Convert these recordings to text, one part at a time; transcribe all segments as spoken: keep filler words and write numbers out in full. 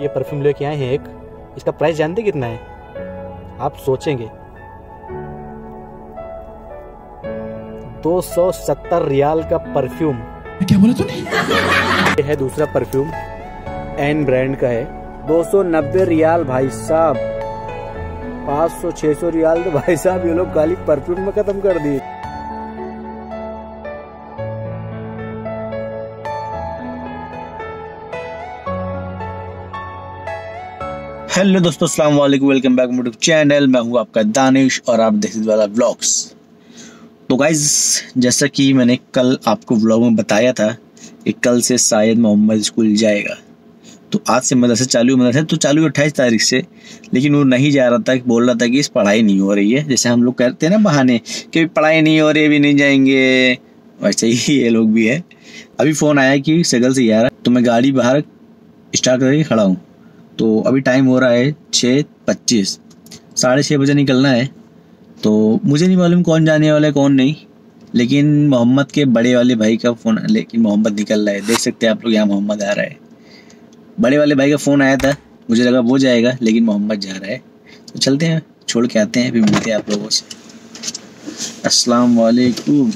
ये परफ्यूम लेके आए हैं एक, इसका प्राइस जानते कितना है? आप सोचेंगे दो सौ सत्तर रियाल का परफ्यूम। क्या बोला तूने? ये है दूसरा परफ्यूम, एन ब्रांड का है, दो सौ नब्बे रियाल। भाई साहब पाँच सौ छह सौ रियाल तो भाई साहब ये लोग खाली परफ्यूम में खत्म कर दिए। हेलो दोस्तों, अस्सलाम वालेकुम, वेलकम बैक टू चैनल। मैं हूँ आपका दानिश और आप देख वाला व्लॉग्स। तो गाइज, जैसा कि मैंने कल आपको व्लॉग में बताया था कि कल से शायद मोहम्मद स्कूल जाएगा। तो आज से मदरसा चालू मदरसा तो चालू अट्ठाईस तारीख से, लेकिन वो नहीं जा रहा था। बोल रहा था कि इस पढ़ाई नहीं हो रही है, जैसे हम लोग करते हैं ना बहाने कि पढ़ाई नहीं हो रही, अभी नहीं जाएंगे, वैसे ही ये लोग भी है। अभी फ़ोन आया कि सगल से ग्यारह, तो मैं गाड़ी बाहर स्टार्ट करके खड़ा हूँ। तो अभी टाइम हो रहा है छः पच्चीस, साढ़े छः बजे निकलना है। तो मुझे नहीं मालूम कौन जाने वाला है कौन नहीं, लेकिन मोहम्मद के बड़े वाले भाई का फ़ोन, लेकिन मोहम्मद निकल रहा है। देख सकते हैं आप लोग, यहाँ मोहम्मद आ रहा है। बड़े वाले भाई का फ़ोन आया था, मुझे लगा वो जाएगा, लेकिन मोहम्मद जा रहा है। तो चलते हैं, छोड़ के आते हैं, फिर मिलते हैं आप लोगों से। अस्सलाम वालेकुम।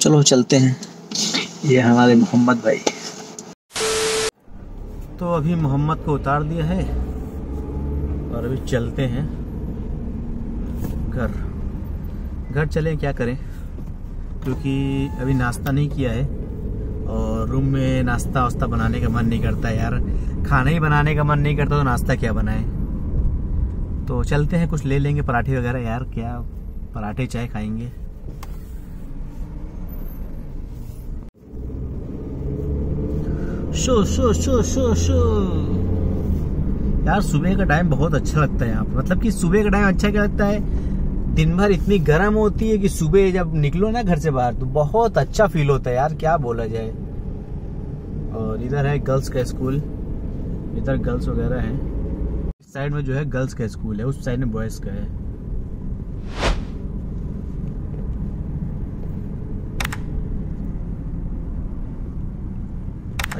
चलो चलते हैं। ये हमारे मोहम्मद भाई। तो अभी मोहम्मद को उतार दिया है और अभी चलते हैं घर। घर चलें, क्या करें, क्योंकि अभी नाश्ता नहीं किया है और रूम में नाश्ता वास्ता बनाने का मन नहीं करता यार। खाना ही बनाने का मन नहीं करता तो नाश्ता क्या बनाएं। तो चलते हैं, कुछ ले लेंगे पराठे वगैरह। यार क्या पराठे, चाय खाएंगे। शो शो शो शो शो यार, सुबह का टाइम बहुत अच्छा लगता है यहाँ पर। मतलब कि सुबह का टाइम अच्छा क्या लगता है, दिन भर इतनी गर्म होती है कि सुबह जब निकलो ना घर से बाहर तो बहुत अच्छा फील होता है यार, क्या बोला जाए। और इधर है गर्ल्स का स्कूल, इधर गर्ल्स वगैरह है। इस साइड में जो है गर्ल्स का स्कूल है, उस साइड में बॉयज का है।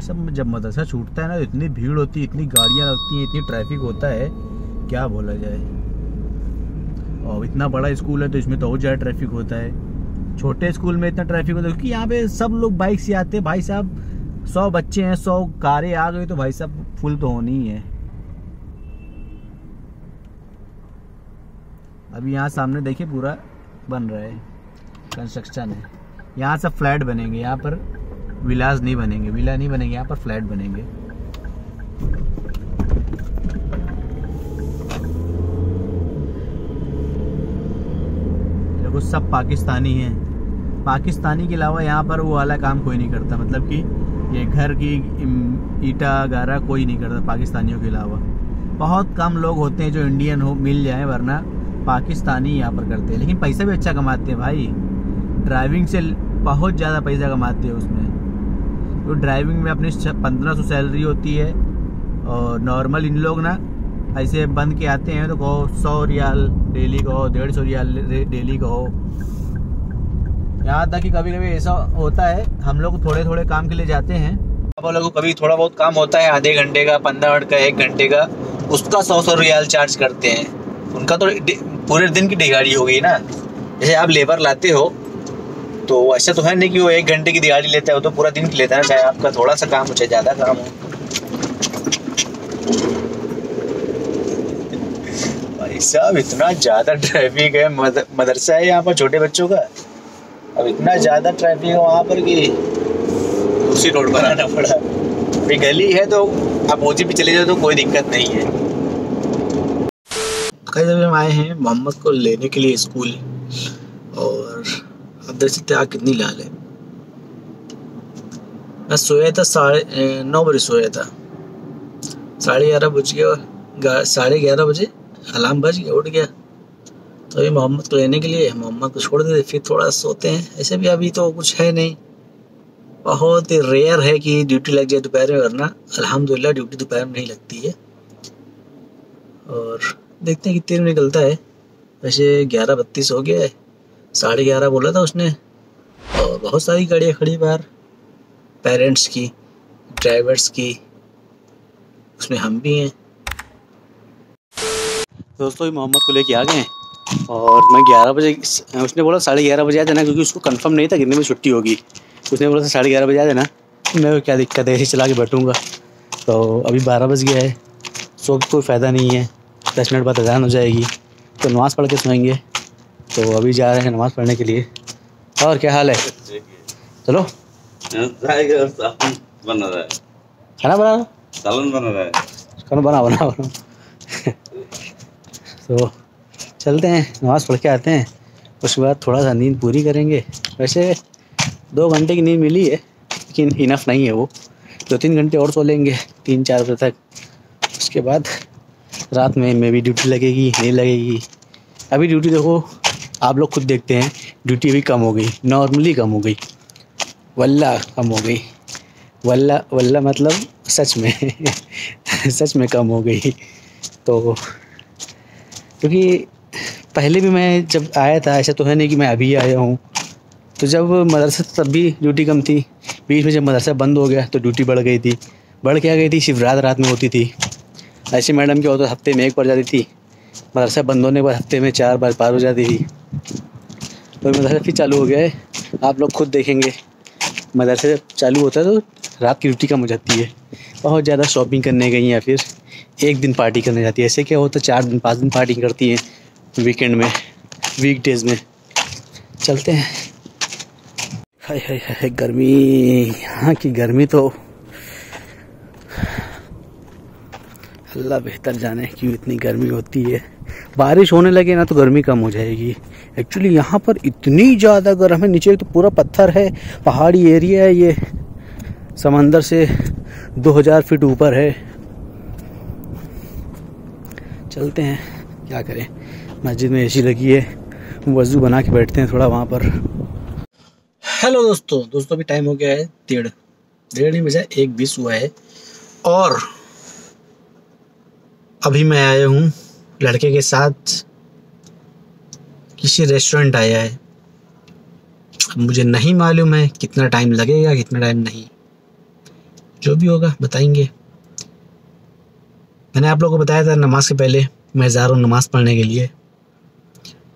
सब जब मदरसा छूटता है ना तो इतनी भीड़ होती है, इतनी गाड़ियाँ लगती हैं, इतनी ट्रैफिक होता है, क्या बोला जाए। और इतना बड़ा स्कूल है तो इसमें तो और ज़्यादा ट्रैफिक होता है। छोटे स्कूल में इतना ट्रैफिक होता है क्योंकि यहाँ पे सब लोग बाइक से आते हैं। भाई साहब सौ बच्चे हैं, सौ कारें आ गई तो भाई साहब फुल तो होनी ही है। अभी यहाँ सामने देखिए पूरा बन रहा है, कंस्ट्रक्शन है। यहाँ सब फ्लैट बनेंगे, यहाँ पर विलाज नहीं बनेंगे, विला नहीं बनेंगे, यहाँ पर फ्लैट बनेंगे। देखो सब पाकिस्तानी हैं। पाकिस्तानी के अलावा यहाँ पर वो वाला काम कोई नहीं करता, मतलब कि ये घर की ईटा गारा कोई नहीं करता पाकिस्तानियों के अलावा। बहुत कम लोग होते हैं जो इंडियन हो मिल जाए, वरना पाकिस्तानी यहाँ पर करते हैं। लेकिन पैसा भी अच्छा कमाते हैं भाई, ड्राइविंग से बहुत ज़्यादा पैसा कमाते हैं उसमें। तो ड्राइविंग में अपनी पंद्रह सौ सैलरी होती है और नॉर्मल इन लोग ना ऐसे बंद के आते हैं तो कहो सौ रियाल डेली कहो, डेढ़ सौ रियाल डेली कहो। यहाँ तक कि कभी कभी ऐसा होता है, हम लोग थोड़े थोड़े काम के लिए जाते हैं। आप लोगों को कभी थोड़ा बहुत काम होता है, आधे घंटे का, पंद्रह मिनट का, एक घंटे का, उसका सौ सौ रियाल चार्ज करते हैं। उनका तो पूरे दिन की दिहाड़ी हो गई ना। जैसे आप लेबर लाते हो तो ऐसा तो है नहीं कि वो एक घंटे की दिहाड़ी लेता है, वो तो पूरा दिन की लेता है, चाहे आपका थोड़ा सा काम हो चाहे ज़्यादा काम हो। भाई साहब इतना ज़्यादा ट्रैफिक है, मद, मदरसा है यहाँ पर छोटे बच्चों का। अब इतना ज़्यादा ट्रैफिक है वहाँ पर कि दूसरी रोड पर आना पड़ा। अभी गली है तो अपोजिट भी चले जाओ तो कोई दिक्कत नहीं है। कई जब हम आए हैं मोहम्मद को लेने के लिए स्कूल, और अब देख सकते हैं आग कितनी लाल है। मैं सोया था, साढ़े नौ बजे सोया था, साढ़े ग्यारह बज गया, साढ़े ग्यारह बजे अलार्म बज गया, उठ गया। तो अभी मोहम्मद को लेने के लिए, मोहम्मद को छोड़ देते फिर थोड़ा सोते हैं। ऐसे भी अभी तो कुछ है नहीं, बहुत ही रेयर है कि ड्यूटी लग जाए दोपहर में, वरना अल्हम्दुलिल्लाह ड्यूटी दोपहर में नहीं लगती है। और देखते हैं कितने में निकलता है। वैसे ग्यारह बत्तीस हो गया है, साढ़े ग्यारह बोला था उसने, और बहुत सारी गाड़ियाँ खड़ी बाहर, पेरेंट्स की, ड्राइवर्स की, उसमें हम भी हैं। दोस्तों मोहम्मद को लेके आ गए हैं और मैं ग्यारह बजे, उसने बोला साढ़े ग्यारह बजे आ जाना क्योंकि उसको कंफर्म नहीं था कितने में छुट्टी होगी। उसने बोला साढ़े ग्यारह बजे आ जाना। मैं क्या दिक्कत है, ऐसे चला के बैठूँगा। तो अभी बारह बज गया है, सो कोई फ़ायदा नहीं है, दस मिनट बाद अजान हो जाएगी तो नमाज़ पढ़ के सुनेंगे। तो अभी जा रहे हैं नमाज़ पढ़ने के लिए। और क्या हाल है? चलो बना रहा है खाना, बना रहा सालन बना रहा है खाना, बना बना बना तो चलते हैं, नमाज़ पढ़ के आते हैं, उसके बाद थोड़ा सा नींद पूरी करेंगे। वैसे दो घंटे की नींद मिली है लेकिन इनफ नहीं है वो, दो तीन घंटे और सो लेंगे, तीन चार बजे तक। उसके बाद रात में मे भी ड्यूटी लगेगी नहीं लगेगी। अभी ड्यूटी देखो, आप लोग खुद देखते हैं, ड्यूटी भी कम हो गई, नॉर्मली कम हो गई, वल्ला कम हो गई, वल्ला वल्ला मतलब सच में सच में कम हो गई। तो क्योंकि पहले भी मैं जब आया था, ऐसा तो है नहीं कि मैं अभी आया हूँ, तो जब मदरसा तब भी ड्यूटी कम थी, बीच में जब मदरसा बंद हो गया तो ड्यूटी बढ़ गई थी। बढ़ के आ गई थी, शिवरात रात में होती थी। ऐसे मैडम क्या होता, हफ्ते में एक बार जाती थी, मदरसा बंद होने के बाद हफ्ते में चार बार पार हो जाती थी। तो मदरसा फिर चालू हो गया है, आप लोग खुद देखेंगे, मदरसा जब चालू होता है तो रात की ड्यूटी कम हो जाती है। बहुत ज़्यादा शॉपिंग करने गई या फिर एक दिन पार्टी करने जाती है, ऐसे क्या होता है चार दिन पाँच दिन पार्टी करती है वीकेंड में, वीक डेज़ में। चलते हैं। हाय हाय हाय गर्मी, यहाँ की गर्मी तो अल्लाह बेहतर जाने क्यों इतनी गर्मी होती है। बारिश होने लगे ना तो गर्मी कम हो जाएगी। एक्चुअली यहाँ पर इतनी ज़्यादा गर्म है, नीचे तो पूरा पत्थर है, पहाड़ी एरिया है, ये समंदर से दो हज़ार फीट ऊपर है। चलते हैं, क्या करें, मस्जिद में एसी लगी है, वजू बना के बैठते हैं थोड़ा वहाँ पर। हेलो दोस्तों, दोस्तों अभी टाइम हो गया है डेढ़ डेढ़ नहीं बजा एक बीस हुआ है और अभी मैं आया हूँ लड़के के साथ, किसी रेस्टोरेंट आया है। मुझे नहीं मालूम है कितना टाइम लगेगा कितना टाइम नहीं, जो भी होगा बताएंगे। मैंने आप लोगों को बताया था नमाज के पहले मैं जा रहा हूँ नमाज़ पढ़ने के लिए,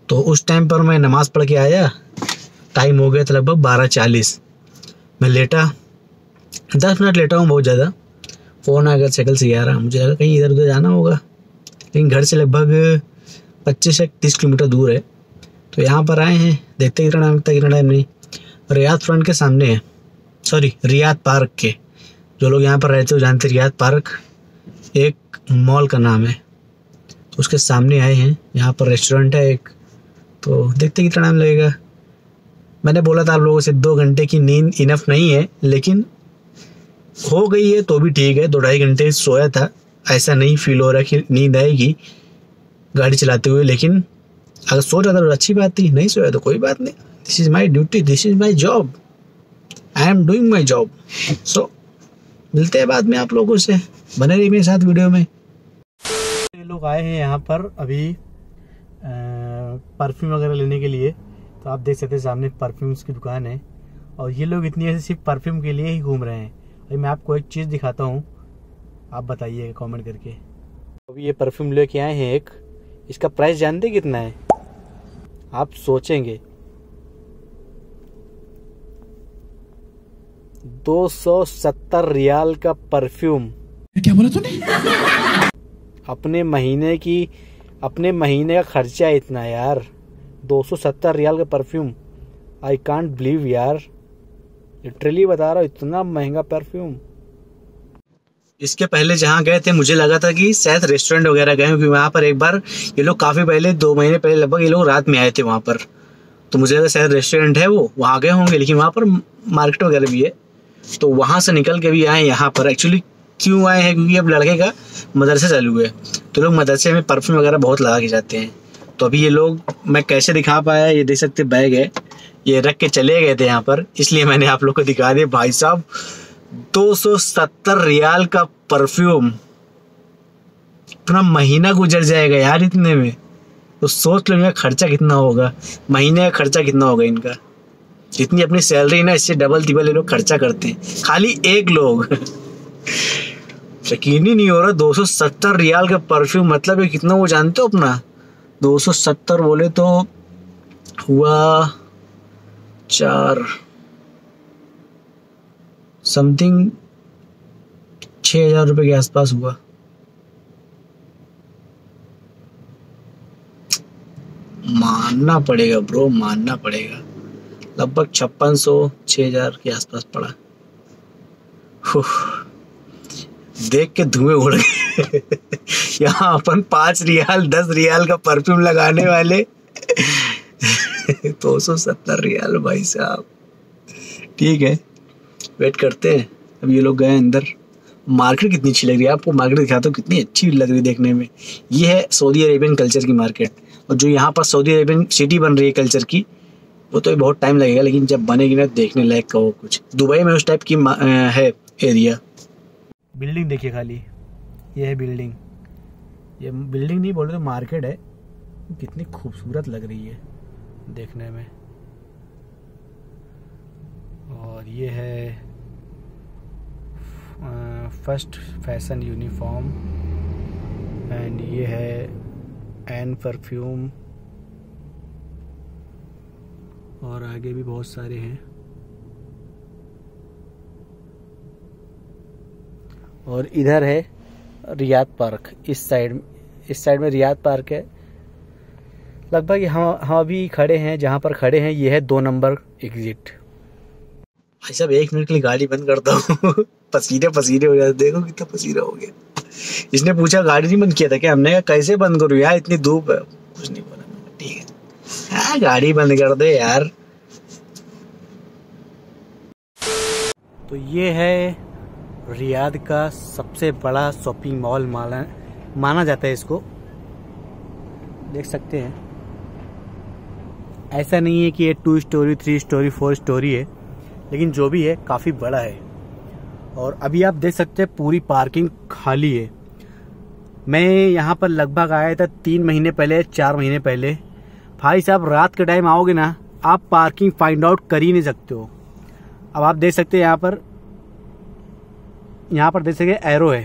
तो उस टाइम पर मैं नमाज़ पढ़ के आया। टाइम हो गया था लगभग बारह चालीस। मैं लेटा, दस मिनट लेटा हूँ बहुत ज़्यादा, फ़ोन आकर शक्ल से ग्यारह। मुझे लगा कहीं इधर उधर जाना होगा, लेकिन घर से लगभग पच्चीस से तीस किलोमीटर दूर है। तो यहाँ पर आए हैं, देखते कितना टाइम लगता है कितना टाइम नहीं। रियाद फ्रंट के सामने है, सॉरी रियाद पार्क के, जो लोग यहाँ पर रहते हो जानते, रियाद पार्क एक मॉल का नाम है, तो उसके सामने आए हैं। यहाँ पर रेस्टोरेंट है एक, तो देखते कितना टाइम लगेगा। मैंने बोला था आप लोगों से दो घंटे की नींद इनफ नहीं है, लेकिन हो गई है तो भी ठीक है। दो ढाई घंटे सोया था, ऐसा नहीं फील हो रहा कि नींद आएगी गाड़ी चलाते हुए, लेकिन अगर सो रहा था तो अच्छी बात थी, नहीं सोया तो कोई बात नहीं। This is my duty, this is my job, I am doing my job. So मिलते हैं बाद में आप लोगों से, बने रहिए मेरे साथ वीडियो में। लोग आए हैं यहाँ पर अभी परफ्यूम वगैरह लेने के लिए, तो आप देख सकते हैं सामने परफ्यूम्स की दुकान है और ये लोग इतनी ऐसे सिर्फ परफ्यूम के लिए ही घूम रहे हैं। अभी मैं आपको एक चीज़ दिखाता हूँ, आप बताइए कमेंट करके। अभी ये परफ्यूम लेके आए हैं एक, इसका प्राइस जानते कितना है? आप सोचेंगे दो सौ सत्तर रियाल का परफ्यूम। क्या बोला तूने? अपने महीने की अपने महीने का खर्चा इतना यार, दो सौ सत्तर रियाल का परफ्यूम। आई कांट बिलीव यार, लिटरली बता रहा हूँ, इतना महंगा परफ्यूम। इसके पहले जहाँ गए थे मुझे लगा था कि शायद रेस्टोरेंट वगैरह गए, क्योंकि वहाँ पर एक बार ये लोग काफ़ी पहले, दो महीने पहले लगभग ये लोग रात में आए थे वहाँ पर, तो मुझे लगा शायद रेस्टोरेंट है वो, वहाँ गए होंगे, लेकिन वहाँ पर मार्केट वगैरह भी है। तो वहाँ से निकल के भी आए यहाँ पर। एक्चुअली क्यों आए हैं, क्योंकि अब लड़के का मदरसे चालू है, तो लोग मदरसे में परफ्यूम वगैरह बहुत लगा के जाते हैं। तो अभी ये लोग, मैं कैसे दिखा पाया, ये देख सकते बैग है, ये रख के चले गए थे यहाँ पर, इसलिए मैंने आप लोग को दिखा दिया। भाई साहब दो सौ सत्तर रियाल का परफ्यूम, अपना महीना गुजर जाएगा यार इतने में। तो सोच लो इनका खर्चा कितना होगा, महीने का खर्चा कितना होगा इनका। जितनी अपनी सैलरी ना इससे डबल तिबल ये लोग खर्चा करते हैं, खाली एक लोग। यकीन ही नहीं हो रहा। दो सौ सत्तर रियाल का परफ्यूम, मतलब ये कितना वो जानते हो अपना, दो सौ सत्तर बोले तो हुआ चार समथिंग छः हजार रुपये के आसपास हुआ। मानना पड़ेगा ब्रो, मानना पड़ेगा, लगभग छप्पन सौ छः हजार के आसपास पड़ा। देख के धुएं उड़ गए। यहाँ अपन पाँच रियाल दस रियाल का परफ्यूम लगाने वाले दो सौ सत्तर रियाल भाई साहब। ठीक है, वेट करते हैं। अब ये लोग गए अंदर। मार्केट कितनी अच्छी लग रही है आपको, मार्केट दिखाता हूँ कितनी अच्छी लग रही है देखने में। ये है सऊदी अरेबियन कल्चर की मार्केट, और जो यहाँ पर सऊदी अरेबियन सिटी बन रही है कल्चर की, वो तो बहुत टाइम लगेगा, लेकिन जब बनेगी ना देखने लायक का वो कुछ। दुबई में उस टाइप की है एरिया। बिल्डिंग देखिए खाली, ये है बिल्डिंग, ये बिल्डिंग नहीं बोल रहे तो मार्केट है। कितनी खूबसूरत लग रही है देखने में। और ये है फर्स्ट फैशन यूनिफॉर्म एंड ये है एन परफ्यूम, और आगे भी बहुत सारे हैं। और इधर है रियाद पार्क, इस साइड इस साइड में रियाद पार्क है। लगभग हम हम अभी खड़े हैं जहाँ पर खड़े हैं, ये है दो नंबर एग्जिट। भाई साहब एक मिनट के लिए गाड़ी बंद करता हूँ। पसीने पसीने हो जाते, देखो कितना पसीना हो गया। इसने पूछा गाड़ी नहीं बंद किया था क्या, हमने कहा कैसे बंद करूँ यार इतनी धूप है। कुछ नहीं बोला, ठीक है हाँ गाड़ी बंद कर दे यार। तो ये है रियाद का सबसे बड़ा शॉपिंग मॉल माना माना जाता है इसको। देख सकते हैं, ऐसा नहीं है कि ये two storey three storey four storey है, लेकिन जो भी है काफ़ी बड़ा है। और अभी आप देख सकते हैं पूरी पार्किंग खाली है। मैं यहाँ पर लगभग आया था तीन महीने पहले चार महीने पहले। भाई साहब रात के टाइम आओगे ना आप, पार्किंग फाइंड आउट कर ही नहीं सकते हो। अब आप देख सकते हैं यहाँ पर, यहाँ पर देख सकते एरो है,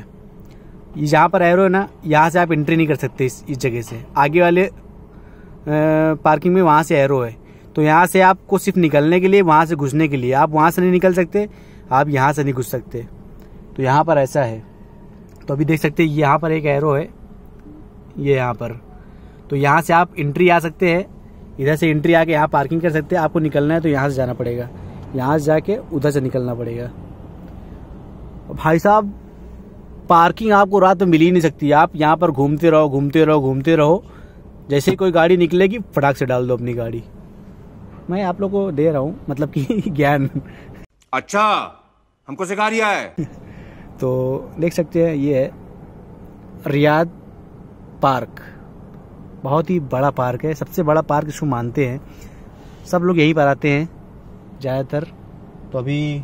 ये जहाँ पर एरो है ना यहाँ से आप एंट्री नहीं कर सकते इस इस जगह से। आगे वाले पार्किंग में वहाँ से एरो है, तो यहाँ से आपको सिर्फ निकलने के लिए, वहाँ से घुसने के लिए, आप वहाँ से नहीं निकल सकते, आप यहाँ से नहीं घुस सकते। तो यहाँ पर ऐसा है। तो अभी देख सकते हैं यहाँ पर एक एरो है, ये यहाँ पर, तो यहाँ से आप एंट्री आ सकते हैं, इधर से एंट्री आके यहाँ पार्किंग कर सकते हैं। आपको निकलना है तो यहाँ से जाना पड़ेगा, यहाँ से जाके उधर से निकलना पड़ेगा। भाई साहब पार्किंग आपको रात में मिल ही नहीं सकती, आप यहाँ पर घूमते रहो घूमते रहो घूमते रहो, जैसे ही कोई गाड़ी निकलेगी फटाक से डाल दो अपनी गाड़ी। मैं आप लोगों को दे रहा हूँ मतलब कि ज्ञान, अच्छा हमको सिखा रिया है। तो देख सकते हैं ये है रियाद पार्क, बहुत ही बड़ा पार्क है, सबसे बड़ा पार्क इसको मानते हैं, सब लोग यहीं पर आते हैं ज़्यादातर। तो अभी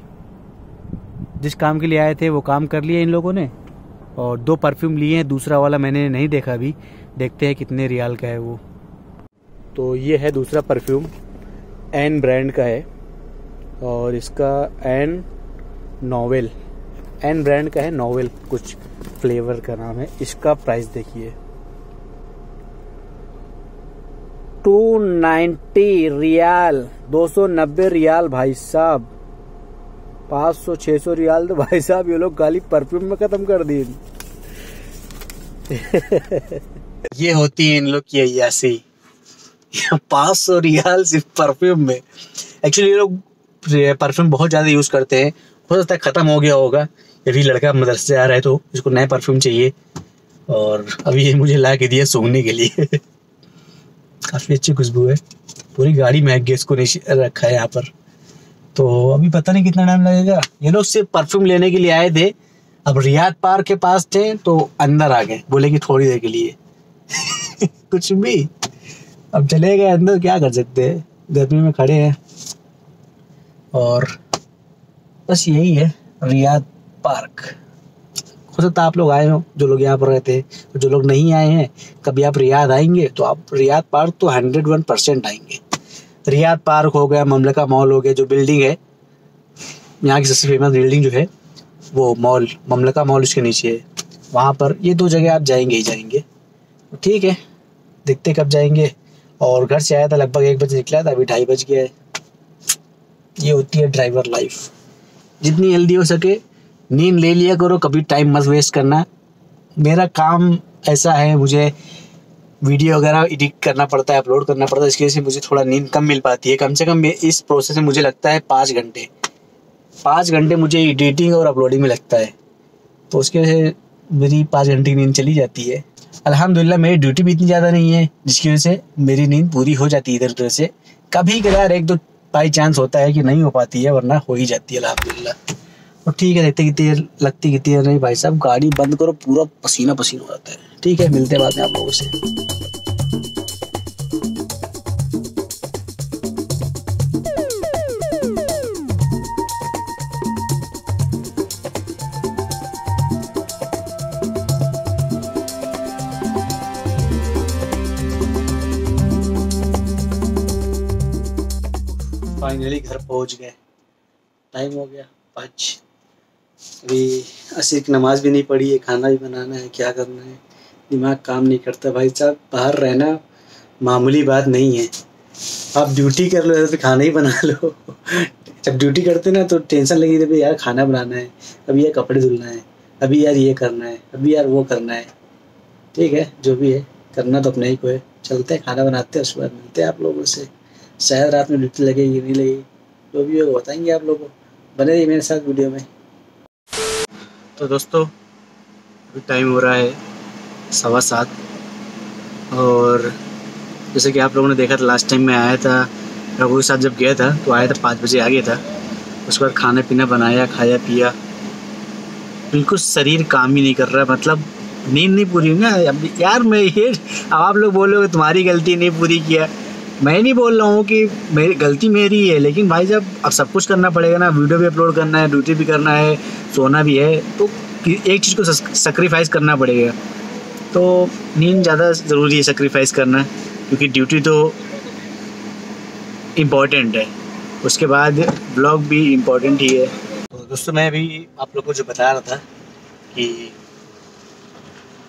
जिस काम के लिए आए थे वो काम कर लिया इन लोगों ने, और दो परफ्यूम लिए हैं, दूसरा वाला मैंने नहीं देखा अभी, देखते हैं कितने रियाल का है वो। तो ये है दूसरा परफ्यूम, एन ब्रांड का है, और इसका एन नोवेल, एन ब्रांड का है नोवेल कुछ फ्लेवर का नाम है। इसका प्राइस देखिए दो सौ नब्बे रियाल, दो सौ नब्बे रियाल भाई साहब, पाँच सौ छह सौ रियाल तो भाई साहब ये लोग गाली परफ्यूम में खत्म कर दिए। ये होती है इन लोग की अय्यासी, पाँच सौ रियाल सिर्फ परफ्यूम में। एक्चुअली ये लोग परफ्यूम बहुत ज़्यादा यूज़ करते हैं, हो सकता है ख़त्म हो गया होगा। यदि लड़का मदरसे से आ रहा है तो इसको नया परफ्यूम चाहिए, और अभी ये मुझे ला के दिया सूंघने के लिए। काफ़ी अच्छी खुशबू है, पूरी गाड़ी महक गई, इसको रखा है यहाँ पर। तो अभी पता नहीं कितना टाइम लगेगा। ये लोग सिर्फ परफ्यूम लेने के लिए आए थे, अब रियाद पार्क के पास थे तो अंदर आ गए, बोले कि थोड़ी देर के लिए। कुछ भी, अब चले गए अंदर, क्या कर सकते हैं, गर्मी में खड़े हैं। और बस यही है रियाद पार्क। हो सकता है आप लोग आए हो जो लोग यहाँ पर रहते हैं, जो लोग नहीं आए हैं, कभी आप रियाद आएंगे तो आप रियाद पार्क तो हंड्रेड वन परसेंट आएंगे। रियाद पार्क हो गया, ममलका मॉल हो गया, जो बिल्डिंग है यहाँ की सबसे फेमस बिल्डिंग जो है वो मॉल ममलका मॉल उसके नीचे है, वहाँ पर ये दो जगह आप जाएंगे ही जाएंगे। ठीक है, देखते कब जाएंगे। और घर से आया था लगभग एक बजे निकला था, अभी ढाई बज गया है। ये होती है ड्राइवर लाइफ। जितनी जल्दी हो सके नींद ले लिया करो, कभी टाइम मत वेस्ट करना। मेरा काम ऐसा है, मुझे वीडियो वगैरह एडिट करना पड़ता है, अपलोड करना पड़ता है, इसकी वजह से मुझे थोड़ा नींद कम मिल पाती है। कम से कम इस प्रोसेस में मुझे लगता है पाँच घंटे पाँच घंटे मुझे एडिटिंग और अपलोडिंग में लगता है, तो उसकी वजह से मेरी पाँच घंटे की नींद चली जाती है। अल्हम्दुलिल्लाह मेरी ड्यूटी भी इतनी ज़्यादा नहीं है जिसकी वजह से मेरी नींद पूरी हो जाती है इधर उधर से। कभी कदार एक दो बाई चांस होता है कि नहीं हो पाती है, वरना हो ही जाती है अल्हम्दुलिल्लाह। और ठीक है, देखते कितनी देर लगती कितनी देर नहीं। भाई साहब गाड़ी बंद करो, पूरा पसीना पसीना हो जाता है। ठीक है, मिलते हैं बाद में आप लोगों से। फाइनली घर पहुंच गए, टाइम हो गया पाँच। अभी असी की नमाज भी नहीं पढ़ी है, खाना भी बनाना है, क्या करना है, दिमाग काम नहीं करता। भाई साहब बाहर रहना मामूली बात नहीं है। आप ड्यूटी कर लो तो खाना ही बना लो। जब ड्यूटी करते ना तो टेंशन लगी रहती है, यार खाना बनाना है, अभी यार कपड़े धुलना है, अभी यार ये करना है, अभी यार वो करना है। ठीक है, जो भी है करना तो अपने ही को है। चलते हैं, खाना बनाते हैं, उसके बाद मिलते हैं आप लोगों से। शायद रात में ड्यूटी लगेगी नहीं लगेगी, जो भी होगा बताएंगे आप लोगों को। बने रहिए मेरे साथ वीडियो में। तो दोस्तों अभी टाइम हो रहा है सवा सात, और जैसे कि आप लोगों ने देखा था लास्ट टाइम मैं आया था रघु के साथ, जब गया था तो आया था पाँच बजे आ गया था। उसके बाद खाना पीना बनाया, खाया पिया, बिल्कुल शरीर काम ही नहीं कर रहा। मतलब नींद नहीं पूरी हुई ना यार। मैं ये अब आप लोग बोलोगे तुम्हारी गलती नहीं पूरी किया, मैं नहीं बोल रहा हूँ कि मेरी गलती मेरी है, लेकिन भाई जब अब सब कुछ करना पड़ेगा ना, वीडियो भी अपलोड करना है, ड्यूटी भी करना है, सोना भी है, तो एक चीज़ को सैक्रिफाइस करना पड़ेगा। तो नींद ज़्यादा ज़रूरी है सैक्रिफाइस करना, क्योंकि ड्यूटी तो इम्पॉर्टेंट है, उसके बाद ब्लॉग भी इम्पॉर्टेंट ही है। तो दोस्तों मैं अभी आप लोगों को जो बता रहा था कि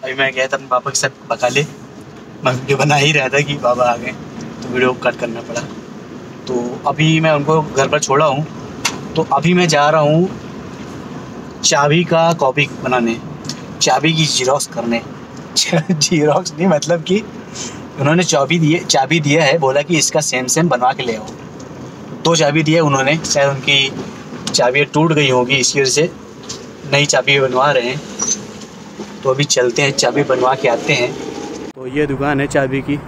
अभी मैं गया था अपने पापा के साथ बकाले, मैं वीडियो बना ही रहा था कि बाबा आ गए, तो वीडियो कट करना पड़ा। तो अभी मैं उनको घर पर छोड़ा हूँ, तो अभी मैं जा रहा हूँ चाबी का कॉपी बनाने, चाबी की जीरोक्स करने। जीरोक्स नहीं, मतलब कि उन्होंने चाबी दिए चाबी दिया है, बोला कि इसका सेम सेम बनवा के ले आओ। दो चाबी दिए उन्होंने, शायद उनकी चाबी टूट गई होगी, इसकी वजह से नई चाबी बनवा रहे हैं। तो अभी चलते हैं, चाबी बनवा के आते हैं। तो ये दुकान है चाबी की,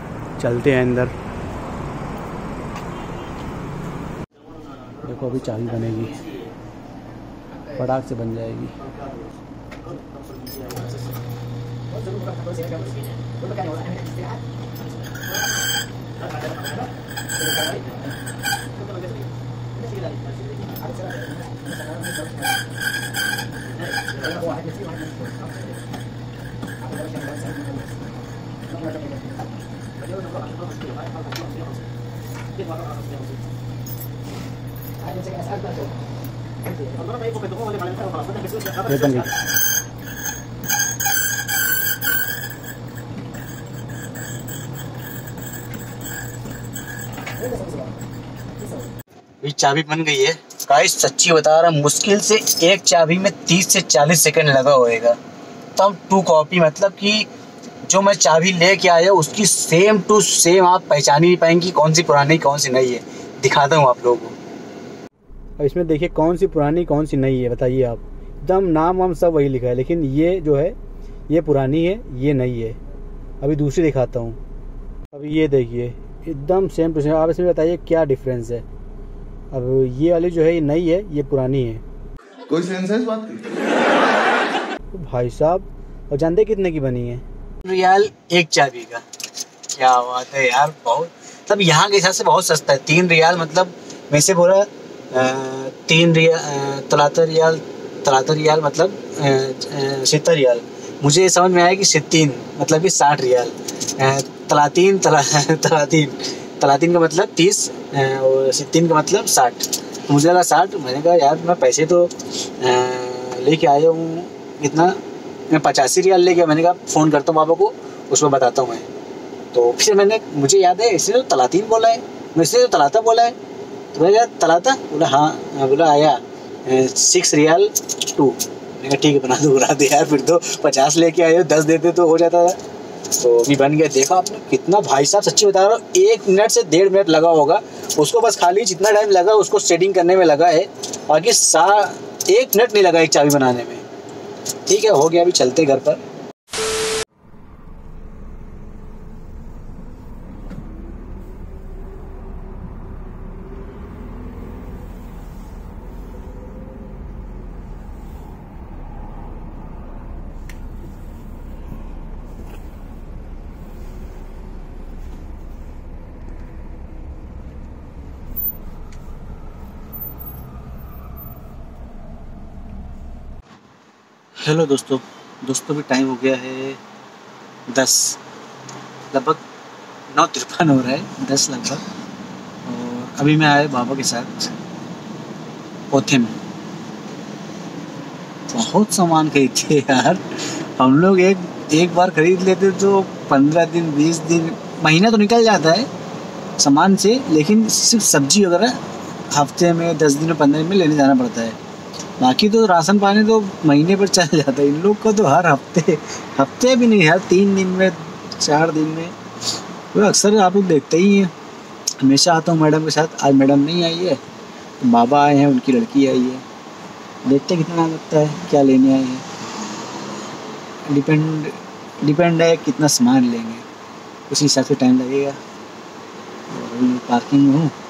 चलते हैं अंदर। देखो अभी चाबी बनेगी, फटाक से बन जाएगी। चाबी बन गई है गाइस, सच्ची बता रहा हूं, मुश्किल से एक चाबी में तीस से चालीस सेकंड लगा होएगा। तब टू कॉपी, मतलब कि जो मैं चाबी लेके आया उसकी सेम टू सेम आप पहचान ही नहीं पाएंगे कौन सी पुरानी कौन सी नई है। दिखाता हूँ आप लोगों को, अब इसमें देखिए कौन सी पुरानी कौन सी नई है, बताइए आप। एकदम नाम वाम सब वही लिखा है, लेकिन ये जो है ये पुरानी है, ये नई है। अभी दूसरी दिखाता हूँ। अब ये देखिए एकदम सेम टू सेम, आप इसमें बताइए क्या डिफरेंस है। अब ये वाली जो है ये नई है, ये पुरानी है। कोई सेंस है इस बात की? तो भाई साहब, और जानते कितने की बनी है? रियाल एक चाबी का। क्या बात है यार, बहुत मतलब यहाँ के हिसाब से बहुत सस्ता है। तीन रियाल, मतलब मैं से बोला तीन रियाल तलातर रियाल तलातर रियाल मतलब सत्तर रियाल। मुझे समझ में आया कि सित्तीन मतलब कि साठ रियाल, तलातीन तला तलातीन तलातीन का मतलब तीस और सित्तीन का मतलब साठ। तो मुझे लगा साठ, मैंने कहा यार मैं पैसे तो लेके आया हूँ इतना, मैं पचासी रियाल ले गया। मैंने कहा फ़ोन करता हूँ पापा को, उसमें बताता हूँ मैं। तो फिर मैंने, मुझे याद है इसने तो तलातीन बोला है, मुझसे तो तलाता बोला है। तो मैंने कहा तलाता, बोला हाँ, बोला आया सिक्स रियाल टू। मैंने कहा ठीक है बना दो, बना दे यार, फिर तो पचास लेके आए हो, दस देते तो हो जाता था। तो अभी बन गया। देखा आपने कितना, भाई साहब सच्ची बता रहा हूँ एक मिनट से डेढ़ मिनट लगा होगा उसको, बस खाली जितना टाइम लगा उसको सेटिंग करने में लगा है, बाकी सा एक मिनट नहीं लगा एक चाबी बनाने में। ठीक है हो गया, अभी चलते घर पर। हेलो दोस्तों, दोस्तों भी टाइम हो गया है दस, लगभग नौ तिरपन हो रहा है, दस लगभग। और अभी मैं आया बाबा के साथ पोथे में। बहुत सामान खरीदते यार हम लोग, एक एक बार खरीद लेते तो पंद्रह दिन बीस दिन महीना तो निकल जाता है सामान से, लेकिन सिर्फ सब्जी वगैरह हफ्ते में दस दिन पंद्रह दिन में लेने जाना पड़ता है। बाकी तो राशन पानी तो महीने पर चल जाता है, इन लोग का तो हर हफ्ते, हफ्ते भी नहीं, हर तीन दिन में चार दिन में। वो अक्सर आप लोग देखते ही हैं, हमेशा आता हूँ मैडम के साथ। आज मैडम नहीं आई है, बाबा आए हैं, उनकी लड़की आई है। देखते कितना लगता है, क्या लेने आए हैं, डिपेंड डिपेंड है कितना सामान लेंगे, उसी हिसाब से टाइम लगेगा। और पार्किंग में हूँ,